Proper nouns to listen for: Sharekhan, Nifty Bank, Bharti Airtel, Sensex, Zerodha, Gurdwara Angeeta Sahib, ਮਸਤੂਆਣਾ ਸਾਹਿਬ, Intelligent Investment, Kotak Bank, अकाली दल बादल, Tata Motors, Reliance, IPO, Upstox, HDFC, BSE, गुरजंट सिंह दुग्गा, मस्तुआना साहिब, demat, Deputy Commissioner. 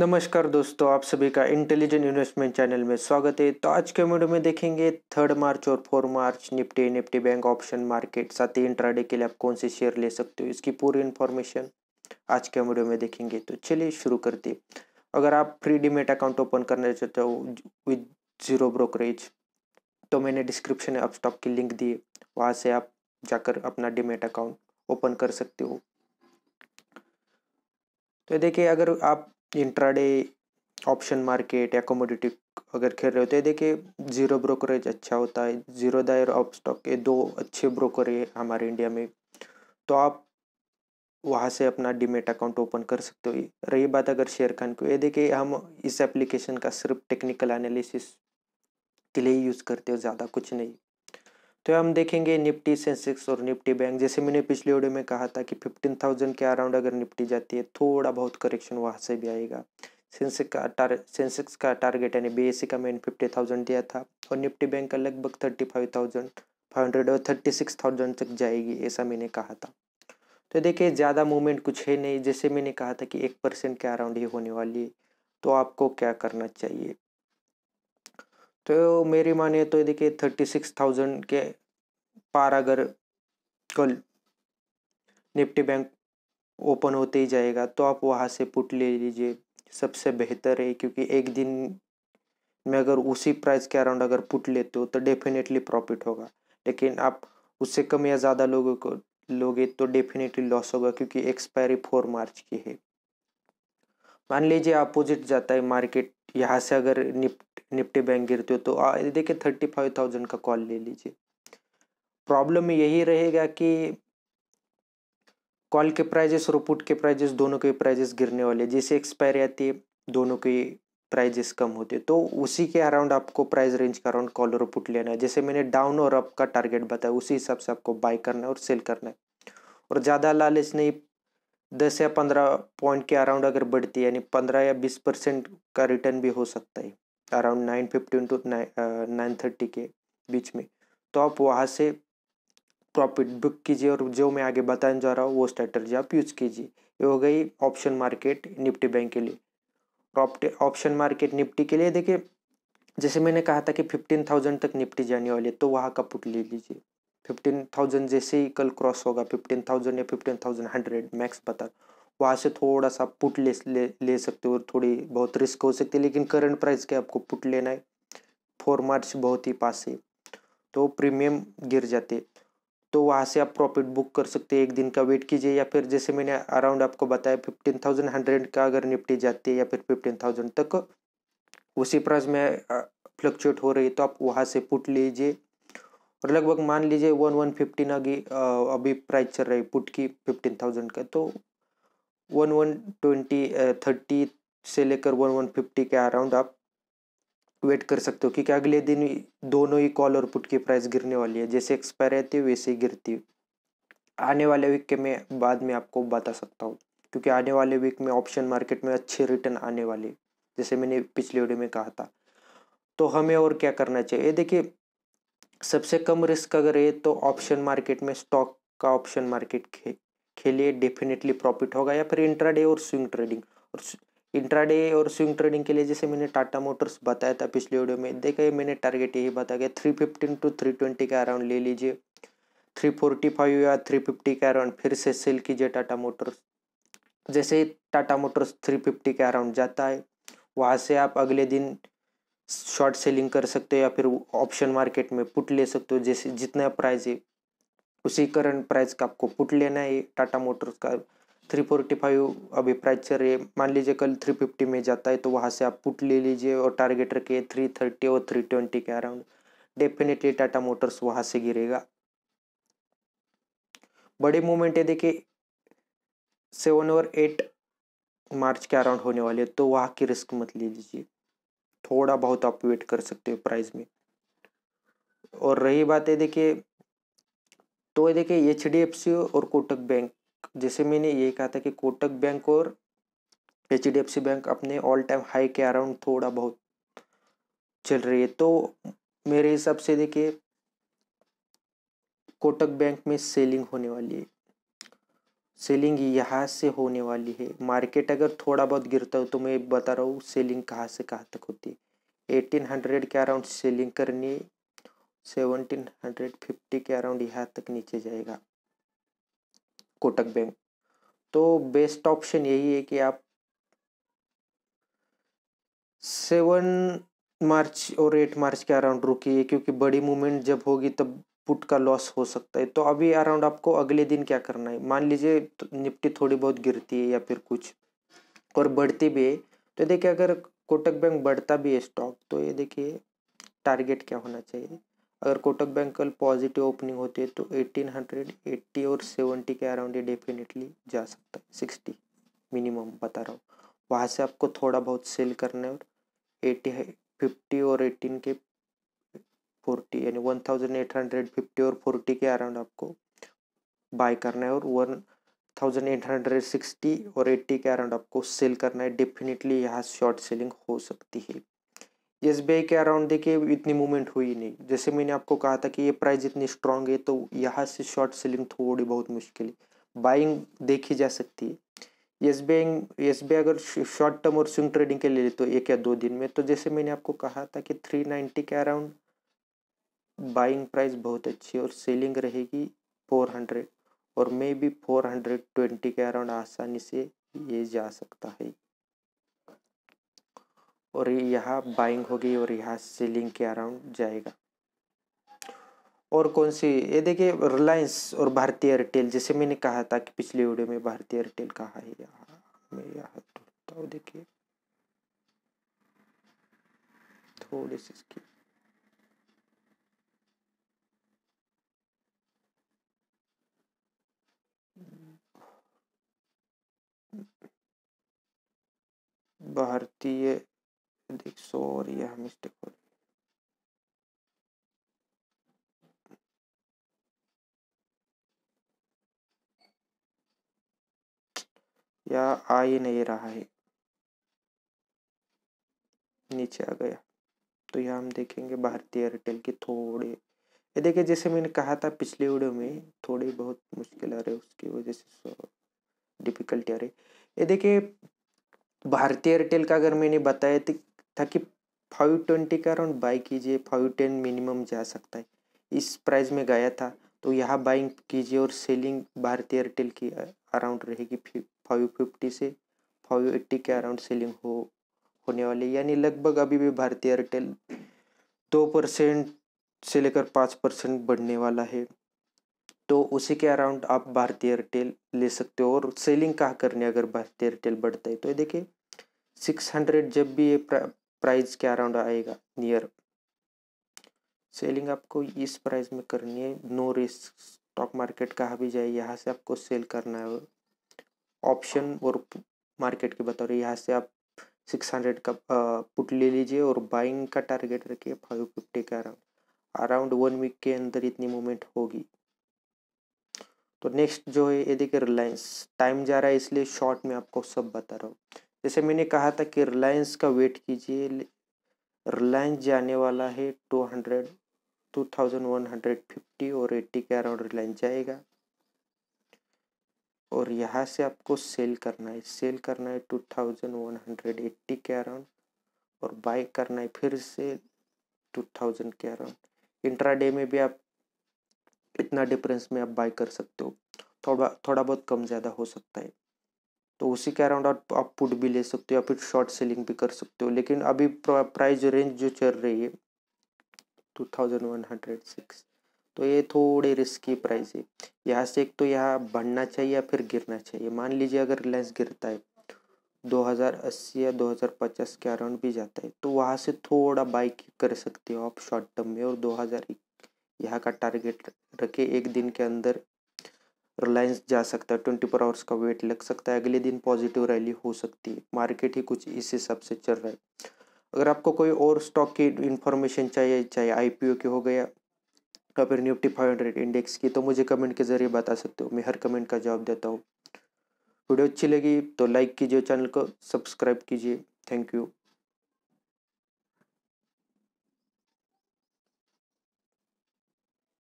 नमस्कार दोस्तों, आप सभी का इंटेलिजेंट इन्वेस्टमेंट चैनल में स्वागत है। तो आज के वीडियो में देखेंगे 3 मार्च और 4 मार्च निफ्टी बैंक ऑप्शन मार्केट, साथ ही इंट्राडे के लिए आप कौन से शेयर ले सकते हो, इसकी पूरी इन्फॉर्मेशन आज के वीडियो में देखेंगे। तो चलिए शुरू करते। अगर आप फ्री डीमेट अकाउंट ओपन करना चाहते हो विद 0 ब्रोकरेज, तो मैंने डिस्क्रिप्शन में अपस्टॉक की लिंक दी है, वहाँ से आप जाकर अपना डीमेट अकाउंट ओपन कर सकते हो। तो देखिए, अगर आप इंट्राडे ऑप्शन मार्केट या कमोडिटी अगर खेल रहे होते हैं, देखिए 0 ब्रोकरेज अच्छा होता है। जीरोधा और अपस्टॉक, ये दो अच्छे ब्रोकर है हमारे इंडिया में, तो आप वहाँ से अपना डीमेट अकाउंट ओपन कर सकते हो। रही बात अगर शेयर खान को, ये देखिए हम इस एप्लीकेशन का सिर्फ टेक्निकल एनालिसिस के लिए यूज़ करते हो, ज़्यादा कुछ नहीं। तो हम देखेंगे निफ्टी, सेंसेक्स और निफ्टी बैंक। जैसे मैंने पिछले वीडियो में कहा था कि 15,000 के अराउंड अगर निफ्टी जाती है, थोड़ा बहुत करेक्शन वहाँ से भी आएगा। सेंसेक्स का टारगेट यानी BSE का मैंने 50,000 दिया था, और निफ्टी बैंक का लगभग 35,500 और 36,000 तक जाएगी, ऐसा मैंने कहा था। तो देखिए ज़्यादा मूवमेंट कुछ है नहीं, जैसे मैंने कहा था कि 1% के अराउंड ही होने वाली है। तो आपको क्या करना चाहिए, तो मेरी माने तो देखिए 36,000 के पार अगर कल निफ्टी बैंक ओपन होते ही जाएगा, तो आप वहाँ से पुट ले लीजिए, सबसे बेहतर है। क्योंकि एक दिन में अगर उसी प्राइस के अराउंड अगर पुट लेते हो तो डेफिनेटली प्रॉफिट होगा, लेकिन आप उससे कम या ज़्यादा लोगे तो डेफिनेटली लॉस होगा, क्योंकि एक्सपायरी 4 मार्च की है। मान लीजिए अपोजिट जाता है मार्केट, यहाँ से अगर निफ्टी बैंक गिरते हो, तो देखिए 35,000 का कॉल ले लीजिए। प्रॉब्लम यही रहेगा कि कॉल के प्राइजेस और पुट के प्राइजेस, दोनों के प्राइजेस गिरने वाले। जैसे एक्सपायरी आती है, दोनों के प्राइजेस कम होते हैं, तो उसी के अराउंड आपको प्राइस रेंज का अराउंड कॉल और पुट लेना है। जैसे मैंने डाउन और अप का टारगेट बताया, उसी हिसाब से आपको बाय करना है और सेल करना है। और ज़्यादा लालच नहीं, 10 या 15 पॉइंट के अराउंड अगर बढ़ती है, यानी 15 या 20% का रिटर्न भी हो सकता है, अराउंड 915 to 930 के बीच में, तो आप वहाँ से प्रॉफिट बुक कीजिए। और जो मैं आगे बताने जा रहा हूँ वो स्ट्रैटर्जी आप यूज़ कीजिए। ये हो गई ऑप्शन मार्केट निफ्टी बैंक के लिए। और ऑप्शन मार्केट निफ्टी के लिए देखिए, जैसे मैंने कहा था कि 15,000 तक निफ्टी जाने वाली है, तो वहाँ का पुट ले लीजिए। 15,000 जैसे ही कल क्रॉस होगा, 15,000 या 15,100 मैक्स बता, वहाँ से थोड़ा सा पुट ले सकते हो, और थोड़ी बहुत रिस्क हो सकती है, लेकिन करंट प्राइस के आपको पुट लेना है। 4 मार्च बहुत ही पास है, तो प्रीमियम गिर जाते, तो वहाँ से आप प्रॉफिट बुक कर सकते हैं। एक दिन का वेट कीजिए, या फिर जैसे मैंने अराउंड आपको बताया 15,100 का अगर निफ्टी जाती है, या फिर 15,000 तक उसी प्राइस में फ्लक्चुएट हो रही है, तो आप वहाँ से पुट लीजिए। और लगभग मान लीजिए 1115 अभी प्राइस चल रही है पुट की 15,000 का, तो 1120-30 से लेकर 1150 के अराउंड आप वेट कर सकते हो, क्योंकि अगले दिन दोनों ही कॉल और पुट की प्राइस गिरने वाली है। जैसे एक्सपायर रहती है वैसे ही गिरती है। आने वाले वीक के मैं बाद में आपको बता सकता हूँ, क्योंकि आने वाले वीक में ऑप्शन मार्केट में अच्छे रिटर्न आने वाले, जैसे मैंने पिछले वीडियो में कहा था। तो हमें और क्या करना चाहिए, देखिए सबसे कम रिस्क अगर है तो ऑप्शन मार्केट में स्टॉक का ऑप्शन मार्केट खेलिए, डेफिनेटली प्रॉफिट होगा। या फिर इंट्राडे और स्विंग ट्रेडिंग, और इंट्राडे और स्विंग ट्रेडिंग के लिए जैसे मैंने टाटा मोटर्स बताया था पिछले वीडियो में, देखिए मैंने टारगेट यही बताया कि 315 to 320 के अराउंड ले लीजिए, 345 या 350 के अराउंड फिर से सेल कीजिए टाटा मोटर्स। जैसे टाटा मोटर्स 350 के अराउंड जाता है, वहाँ से आप अगले दिन शॉर्ट सेलिंग कर सकते हो, या फिर ऑप्शन मार्केट में पुट ले सकते हो। जैसे जितना प्राइस है उसी करंट प्राइस का आपको पुट लेना है। टाटा मोटर्स का 345 अभी प्राइस चल रही है, मान लीजिए कल 350 में जाता है, तो वहाँ से आप पुट ले लीजिए और टारगेट रखिए 330 और 320 के अराउंड। डेफिनेटली टाटा मोटर्स वहाँ से गिरेगा। बड़े मूवमेंट है देखिए 7 और 8 मार्च के अराउंड होने वाले, तो वहाँ की रिस्क मत ले लीजिए, थोड़ा बहुत आप वेट कर सकते हो प्राइस में। और रही बात है देखिए, तो देखिए HDFC और कोटक बैंक, जैसे मैंने ये कहा था कि कोटक बैंक और HDFC बैंक अपने ऑल टाइम हाई के अराउंड थोड़ा बहुत चल रही है, तो मेरे हिसाब से देखिए कोटक बैंक में सेलिंग होने वाली है। सेलिंग यहाँ से होने वाली है। मार्केट अगर थोड़ा बहुत गिरता हो तो मैं बता रहा हूँ सेलिंग कहाँ से कहाँ तक होती है। 1800 के अराउंड सेलिंग करनी, 1750 के अराउंड यहाँ तक नीचे जाएगा कोटक बैंक। तो बेस्ट ऑप्शन यही है कि आप 7 मार्च और 8 मार्च के अराउंड रुकिए, क्योंकि बड़ी मूवमेंट जब होगी तब पुट का लॉस हो सकता है। तो अभी अराउंड आपको अगले दिन क्या करना है, मान लीजिए तो निफ्टी थोड़ी बहुत गिरती है या फिर कुछ और बढ़ती भी है, तो देखिए अगर कोटक बैंक बढ़ता भी है स्टॉक, तो ये देखिए टारगेट क्या होना चाहिए। अगर कोटक बैंक कल पॉजिटिव ओपनिंग होती है तो 1880 और 70 के अराउंड ये डेफिनेटली जा सकता है। 60 मिनिमम बता रहा हूँ, वहाँ से आपको थोड़ा बहुत सेल करना है और 80-50 और 18 के 40 यानी 1850 और 40 के अराउंड आपको बाय करना है और 1860 और 80 के अराउंड आपको सेल करना है। डेफिनेटली यहाँ शॉर्ट सेलिंग हो सकती है। येस बैंक के अराउंड देखिए इतनी मूवमेंट हुई नहीं, जैसे मैंने आपको कहा था कि ये प्राइस इतनी स्ट्रांग है तो यहाँ से शॉर्ट सेलिंग थोड़ी बहुत मुश्किल है, बाइंग देखी जा सकती है। येस बैंक अगर शॉर्ट टर्म और स्विंग ट्रेडिंग के लिए तो 1 या 2 दिन में, तो जैसे मैंने आपको कहा था कि 390 के अराउंड बाइंग प्राइस बहुत अच्छी और सेलिंग रहेगी 400 और मे बी 420 के अराउंड आसानी से ये जा सकता है और यहाँ बाइंग होगी और यहाँ सेलिंग के अराउंड जाएगा। और कौन सी, ये देखिए रिलायंस और भारती एयरटेल, जैसे मैंने कहा था कि पिछले वीडियो में भारती एयरटेल कहा है, यहाँ मैं यहाँ ढूंढता हूँ। देखिए थोड़ी सी इसकी भारतीय देख, सॉरी यह मिस्टेक हो गई। या आ ही नहीं रहा है, नीचे आ गया। तो यह हम देखेंगे भारतीय एयरटेल के थोड़े, ये देखिए जैसे मैंने कहा था पिछले वीडियो में थोड़ी बहुत मुश्किल आ रही है, उसकी वजह से डिफिकल्टी आ रही। ये देखिए भारतीय एयरटेल का अगर मैंने बताया था कि 520 का अराउंड बाई कीजिए, 510 मिनिमम जा सकता है, इस प्राइस में गया था। तो यहाँ बाइंग कीजिए और सेलिंग भारतीय एयरटेल की अराउंड रहेगी 550 से 580 के अराउंड सेलिंग होने वाली, यानी लगभग अभी भी भारतीय एयरटेल 2% से लेकर 5% बढ़ने वाला है। तो उसी के अराउंड आप भारतीय एयरटेल ले सकते हो। और सेलिंग कहाँ करनी है अगर भारतीय एयरटेल बढ़ता है, तो ये देखिए 600 जब भी ये प्राइस के अराउंड आएगा नियर, सेलिंग आपको इस प्राइस में करनी है। नो रिस्क, स्टॉक मार्केट कहाँ भी जाए यहाँ से आपको सेल करना है। ऑप्शन और मार्केट की बता रही, यहाँ से आप 600 का पुट ले लीजिए और बाइंग का टारगेट रखिए 550 के अराउंड। अराउंड 1 वीक के अंदर इतनी मूवमेंट होगी। तो नेक्स्ट जो है ये देखिए रिलायंस, टाइम जा रहा है इसलिए शॉर्ट में आपको सब बता रहा हूँ। जैसे मैंने कहा था कि रिलायंस का वेट कीजिए, रिलायंस जाने वाला है 2150 और 80 के अराउंड रिलायंस जाएगा और यहाँ से आपको सेल करना है। 2180 के अराउंड और बाय करना है फिर से 2000 के अराउंड। इंट्राडे में भी आप इतना डिफरेंस में आप बाय कर सकते हो, थोड़ा बहुत कम ज़्यादा हो सकता है। तो उसी के अराउंड आप पुट भी ले सकते हो या फिर शॉर्ट सेलिंग भी कर सकते हो। लेकिन अभी प्राइस रेंज जो चल रही है 2106, तो ये थोड़ी रिस्की प्राइस है। यहाँ से एक तो यहाँ बढ़ना चाहिए या फिर गिरना चाहिए। मान लीजिए अगर रिलायंस गिरता है 2080 या 2050 के अराउंड भी जाता है, तो वहाँ से थोड़ा बाय कर सकते हो आप शॉर्ट टर्म में। और 2000 यहाँ का टारगेट रखे, एक दिन के अंदर रिलायंस जा सकता है। 24 आवर्स का वेट लग सकता है, अगले दिन पॉजिटिव रैली हो सकती है। मार्केट ही कुछ इस हिसाब से चल रहा है। अगर आपको कोई और स्टॉक की इन्फॉर्मेशन चाहिए, चाहे IPO की हो गया या फिर निफ्टी 500 इंडेक्स की, तो मुझे कमेंट के जरिए बता सकते हो। मैं हर कमेंट का जवाब देता हूँ। वीडियो अच्छी लगी तो लाइक कीजिए, चैनल को सब्सक्राइब कीजिए। Thank you.